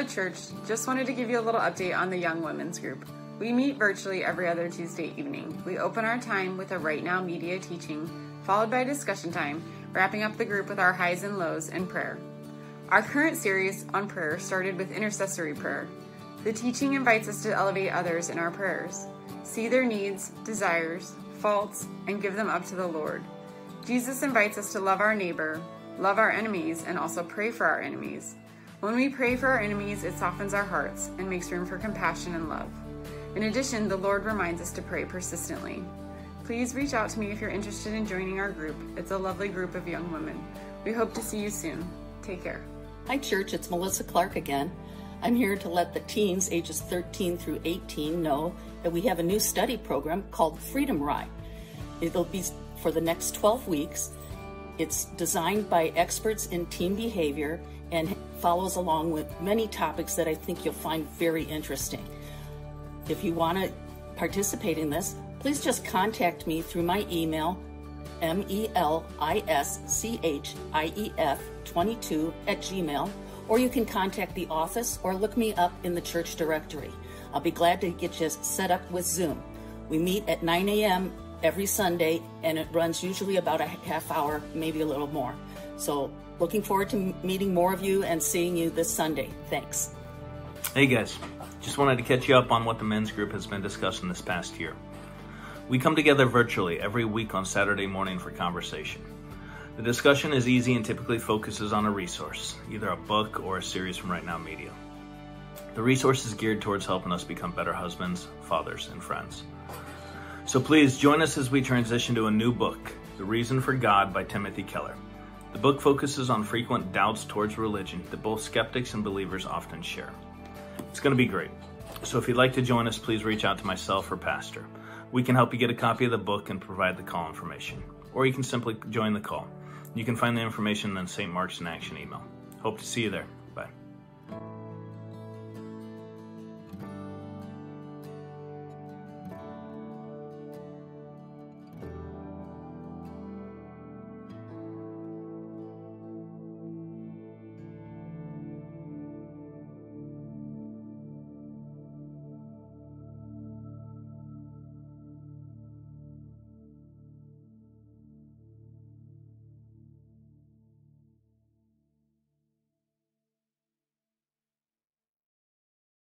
Hello Church, just wanted to give you a little update on the Young Women's Group. We meet virtually every other Tuesday evening. We open our time with a Right Now Media teaching, followed by discussion time, wrapping up the group with our highs and lows and prayer. Our current series on prayer started with intercessory prayer. The teaching invites us to elevate others in our prayers, see their needs, desires, faults, and give them up to the Lord. Jesus invites us to love our neighbor, love our enemies, and also pray for our enemies. When we pray for our enemies, it softens our hearts and makes room for compassion and love. In addition, the Lord reminds us to pray persistently. Please reach out to me if you're interested in joining our group. It's a lovely group of young women. We hope to see you soon. Take care. Hi Church, it's Melissa Clark again. I'm here to let the teens ages 13 through 18 know that we have a new study program called Freedom Ride. It'll be for the next 12 weeks. It's designed by experts in teen behavior and follows along with many topics that I think you'll find very interesting. If you want to participate in this, please just contact me through my email, melischief22@gmail.com, or you can contact the office or look me up in the church directory. I'll be glad to get you set up with Zoom. We meet at 9 a.m. every Sunday, and it runs usually about a half hour, maybe a little more. So looking forward to meeting more of you and seeing you this Sunday. Thanks. Hey guys, just wanted to catch you up on what the men's group has been discussing this past year. We come together virtually every week on Saturday morning for conversation. The discussion is easy and typically focuses on a resource, either a book or a series from Right Now Media. The resource is geared towards helping us become better husbands, fathers, and friends. So please join us as we transition to a new book, The Reason for God by Timothy Keller. The book focuses on frequent doubts towards religion that both skeptics and believers often share. It's going to be great. So if you'd like to join us, please reach out to myself or Pastor. We can help you get a copy of the book and provide the call information. Or you can simply join the call. You can find the information in the St. Mark's in Action email. Hope to see you there.